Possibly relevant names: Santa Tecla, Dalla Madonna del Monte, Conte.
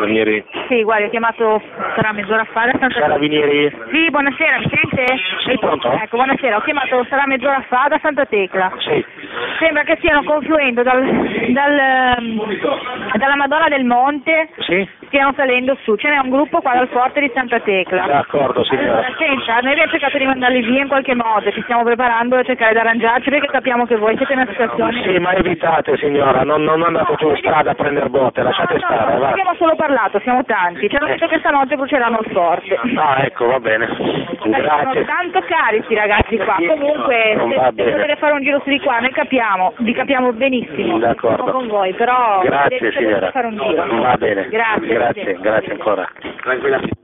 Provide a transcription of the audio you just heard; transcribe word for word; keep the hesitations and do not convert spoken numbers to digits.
carabinieri? Sì, guarda, ho chiamato, sarà mezz'ora fa da Santa Tecla. Carabinieri? Sì, buonasera, mi sente? Sì, pronto? Ecco, buonasera, ho chiamato, sarà mezz'ora fa da Santa Tecla. Sì. Sembra che stiano confluendo dal, dal, dalla Madonna del Monte, sì, stiano salendo su, ce n'è un gruppo qua dal forte di Santa Tecla. D'accordo, signora. Allora, senta, noi abbiamo cercato di mandarli via in qualche modo, ci stiamo preparando a cercare di arrangiarci perché capiamo che voi siete in una situazione... Sì, ma evitate, signora, non, non andate giù in strada a prendere botte, lasciate no, no, stare. No, abbiamo solo parlato, siamo tanti, ci hanno detto che stanotte bruceranno il forte. Ah, ecco, va bene. Grazie. Sono tanto carichi ragazzi qua, comunque se, se potete fare un giro su di qua, noi capiamo, vi capiamo benissimo, siamo con voi, però... Grazie signora, fare un giro. Va bene, grazie, grazie, grazie ancora. Tranquilla.